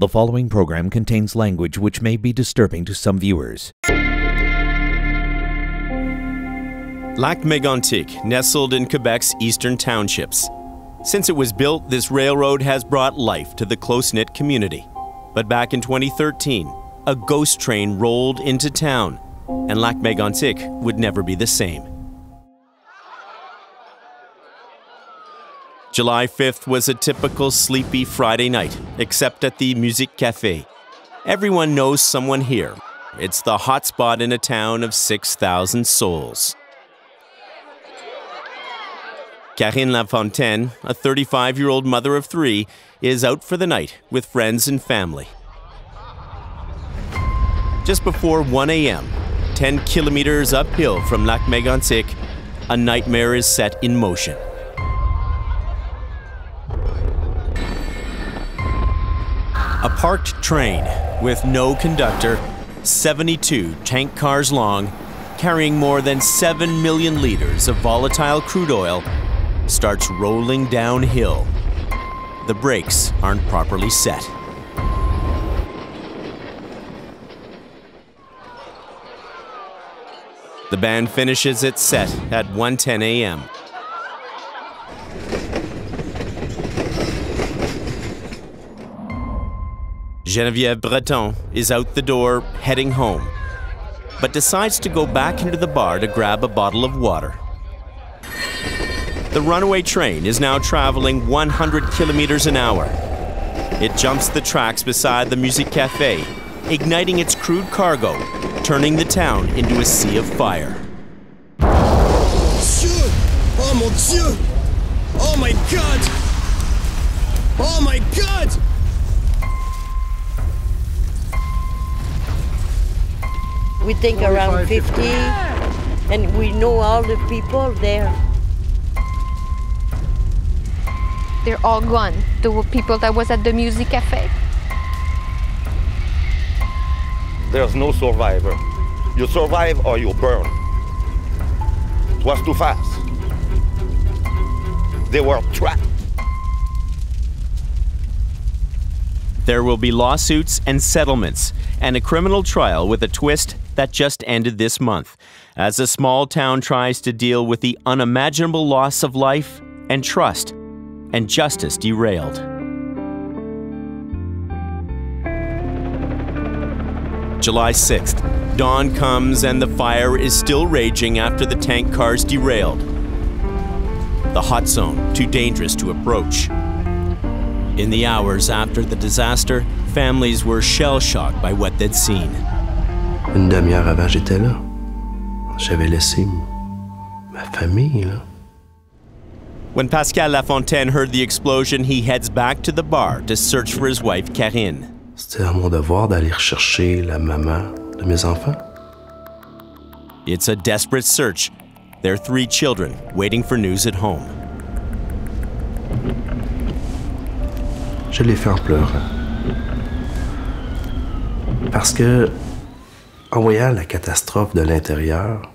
The following program contains language which may be disturbing to some viewers. Lac-Mégantic, nestled in Quebec's eastern townships. Since it was built, this railroad has brought life to the close-knit community. But back in 2013, a ghost train rolled into town, and Lac-Mégantic would never be the same. July 5th was a typical sleepy Friday night, except at the Musique Café. Everyone knows someone here. It's the hotspot in a town of 6,000 souls. Karine Lafontaine, a 35-year-old mother of three, is out for the night with friends and family. Just before 1 a.m., 10 kilometers uphill from Lac-Mégantic, a nightmare is set in motion. A parked train with no conductor, 72 tank cars long, carrying more than 7 million liters of volatile crude oil, starts rolling downhill. The brakes aren't properly set. The band finishes its set at 1:10 a.m. Geneviève Breton is out the door, heading home, but decides to go back into the bar to grab a bottle of water. The runaway train is now traveling 100 kilometers an hour. It jumps the tracks beside the Musique Café, igniting its crude cargo, turning the town into a sea of fire. Oh mon Dieu! Oh my God! Oh my God! We think around 50, and we know all the people there. They're all gone, the people that was at the Musique Café. There's no survivor. You survive or you burn. It was too fast. They were trapped. There will be lawsuits and settlements, and a criminal trial with a twist that just ended this month, as a small town tries to deal with the unimaginable loss of life and trust, and justice derailed. July 6th, dawn comes and the fire is still raging after the tank cars derailed. The hot zone, too dangerous to approach. In the hours after the disaster, families were shell-shocked by what they'd seen. Une demi-heure avant, j'étais là. J'avais laissé ma famille là. When Pascal Lafontaine heard the explosion, he heads back to the bar to search for his wife, Karine. C'était mon devoir d'aller chercher la maman de mes enfants. It's a desperate search. Their three children waiting for news at home. Je l'ai fait en pleurant. Parce que, en voyant la catastrophe de l'intérieur,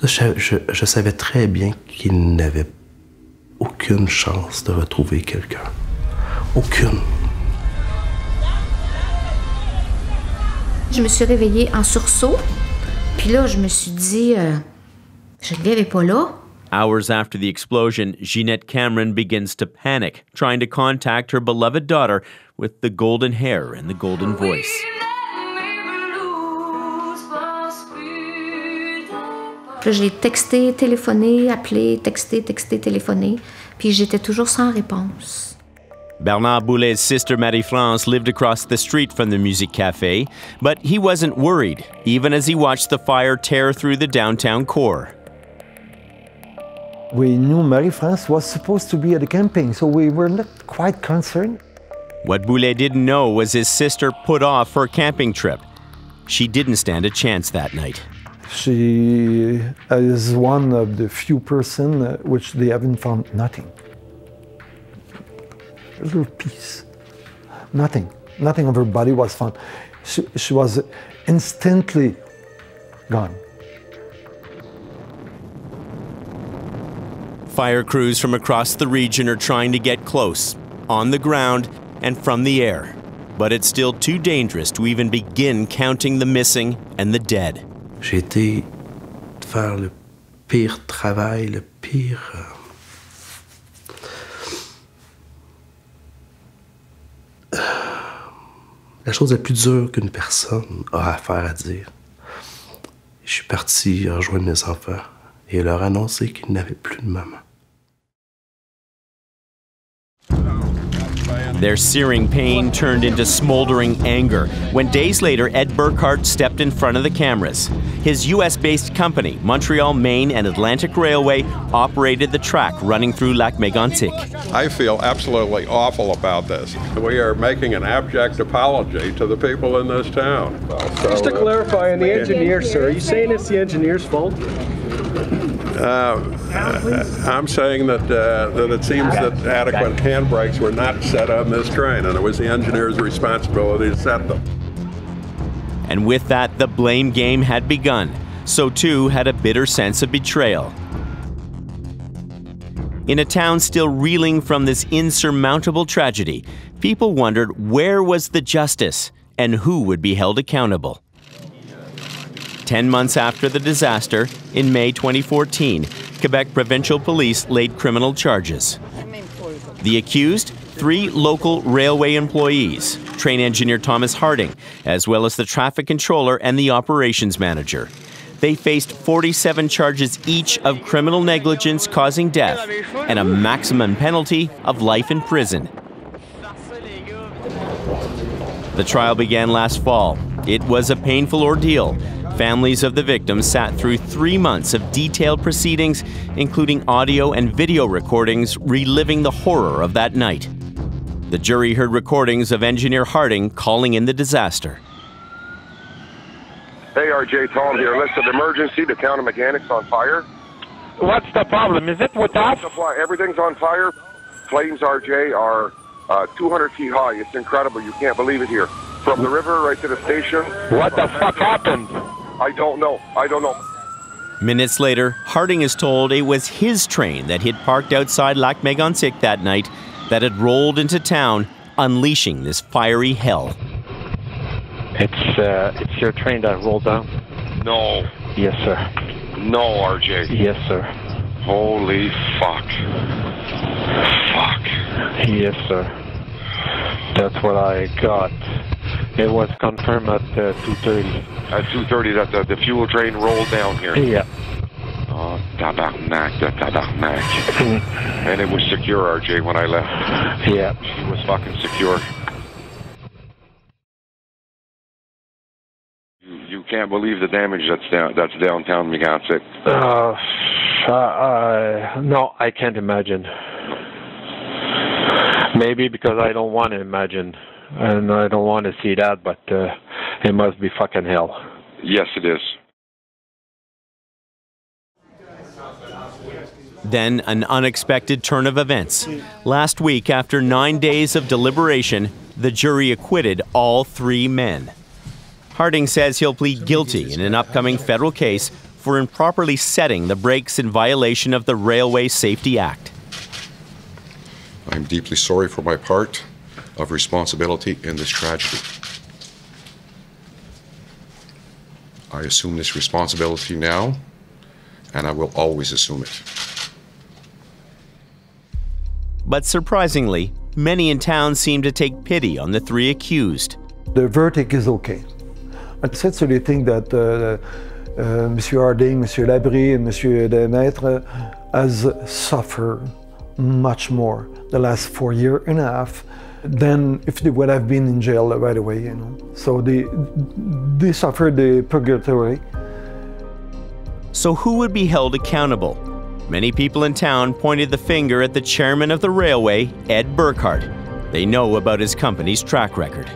je savais très bien qu'il n'avait aucune chance de retrouver quelqu'un. Aucune. Je me suis réveillée en sursaut. Puis là, je me suis dit, Geneviève n'est pas là. Hours after the explosion, Jeannette Cameron begins to panic, trying to contact her beloved daughter with the golden hair and the golden voice. Puis j'ai texté, téléphoné, appelé, texté, téléphoné, puis j'étais toujours sans réponse. Bernard Boulet's sister Marie-France lived across the street from the Musique Café, but he wasn't worried, even as he watched the fire tear through the downtown core. We knew Marie-France was supposed to be at the camping, so we were not quite concerned. What Boulet didn't know was his sister put off her camping trip. She didn't stand a chance that night. She is one of the few persons which they haven't found nothing. A little piece. Nothing. Nothing of her body was found. She was instantly gone. Fire crews from across the region are trying to get close, on the ground and from the air. But it's still too dangerous to even begin counting the missing and the dead. J'ai été faire le pire travail, le pire... La chose la plus dure qu'une personne a à faire à dire. Je suis parti rejoindre mes enfants et leur annoncer qu'ils n'avaient plus de maman. Their searing pain turned into smoldering anger when days later Ed Burkhardt stepped in front of the cameras. His U.S.-based company, Montreal, Maine and Atlantic Railway, operated the track running through Lac-Mégantic. I feel absolutely awful about this. We are making an abject apology to the people in this town. Just to clarify, and the engineers, sir, are you saying it's the engineers' fault? I'm saying that it seems that adequate handbrakes were not set on this train, and it was the engineer's responsibility to set them. And with that, the blame game had begun. So too had a bitter sense of betrayal. In a town still reeling from this insurmountable tragedy, people wondered where was the justice and who would be held accountable. 10 months after the disaster, in May 2014, Quebec provincial police laid criminal charges. The accused, 3 local railway employees, train engineer Thomas Harding, as well as the traffic controller and the operations manager. They faced 47 charges each of criminal negligence causing death and a maximum penalty of life in prison. The trial began last fall. It was a painful ordeal. Families of the victims sat through 3 months of detailed proceedings, including audio and video recordings reliving the horror of that night. The jury heard recordings of Engineer Harding calling in the disaster. Hey, RJ, Tom here. List of emergency. The town of Meganic's on fire. What's the problem? Is it with us? Everything's on fire. Flames, RJ, are 200 feet high. It's incredible. You can't believe it here. From the river right to the station. What the fuck happened? I don't know. Minutes later, Harding is told it was his train that had parked outside Lac-Mégantic that night that had rolled into town, unleashing this fiery hell. It's your train that rolled down? No. Yes, sir. No, RJ. Yes, sir. Holy fuck. Fuck. Yes, sir. That's what I got. It was confirmed at 2:30. At 2:30, that the fuel train rolled down here. Yeah. Oh, tabarnak, the tabarnak. And it was secure, RJ, when I left. Yeah. She was fucking secure. You can't believe the damage that's downtown Megantic. No, I can't imagine. Maybe because I don't want to imagine. And I don't want to see that, but it must be fucking hell. Yes, it is. Then an unexpected turn of events. Last week, after 9 days of deliberation, the jury acquitted all 3 men. Harding says he'll plead guilty in an upcoming federal case for improperly setting the brakes in violation of the Railway Safety Act. I'm deeply sorry for my part of responsibility in this tragedy. I assume this responsibility now, and I will always assume it. But surprisingly, many in town seem to take pity on the 3 accused. The verdict is okay. I sincerely think that Monsieur Harding, Monsieur Labrie, and Monsieur Demaître has suffered much more the last 4.5 years than if they would have been in jail right away, you know. So they suffered the purgatory. So who would be held accountable? Many people in town pointed the finger at the chairman of the railway, Ed Burkhardt. They know about his company's track record.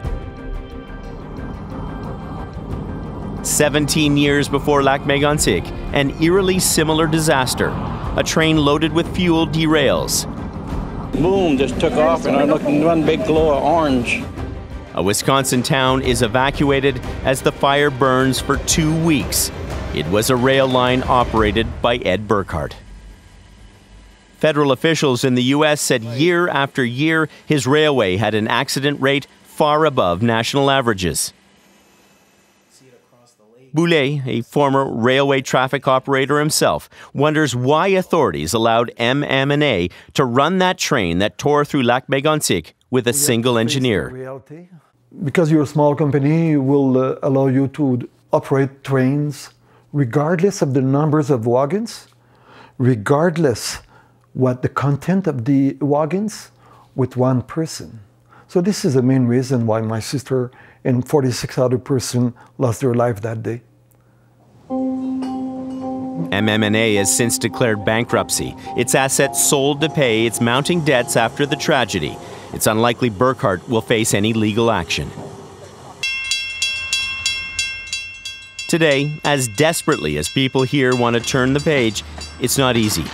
17 years before Lac-Mégantic, an eerily similar disaster. A train loaded with fuel derails. Boom, just took off and I looked in one big glow of orange. A Wisconsin town is evacuated as the fire burns for 2 weeks. It was a rail line operated by Ed Burkhardt. Federal officials in the U.S. said year after year his railway had an accident rate far above national averages. Boulet, a former railway traffic operator himself, wonders why authorities allowed MM&A to run that train that tore through Lac-Mégantic with a single engineer. Because you're a small company, it will allow you to operate trains regardless of the numbers of wagons, regardless what the content of the wagons, with one person. So this is the main reason why my sister and 46 other person lost their life that day. MM&A has since declared bankruptcy. Its assets sold to pay its mounting debts after the tragedy. It's unlikely Burkhardt will face any legal action. Today, as desperately as people here want to turn the page, it's not easy.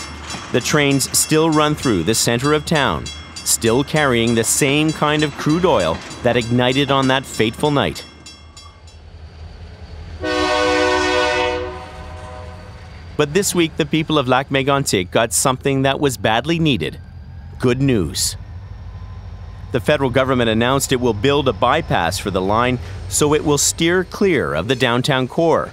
The trains still run through the center of town, still carrying the same kind of crude oil that ignited on that fateful night. But this week, the people of Lac-Mégantic got something that was badly needed. Good news. The federal government announced it will build a bypass for the line so it will steer clear of the downtown core.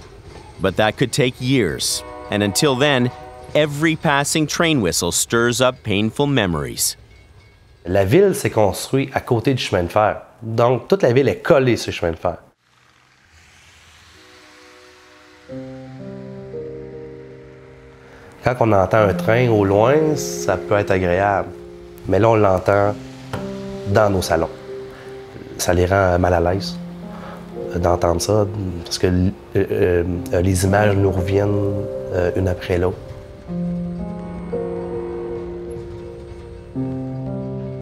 But that could take years. And until then, every passing train whistle stirs up painful memories. La ville s'est construite à côté du chemin de fer. Donc, toute la ville est collée sur le chemin de fer. Quand on entend un train au loin, ça peut être agréable. Mais là, on l'entend dans nos salons. Ça les rend mal à l'aise d'entendre ça, parce que les images nous reviennent une après l'autre.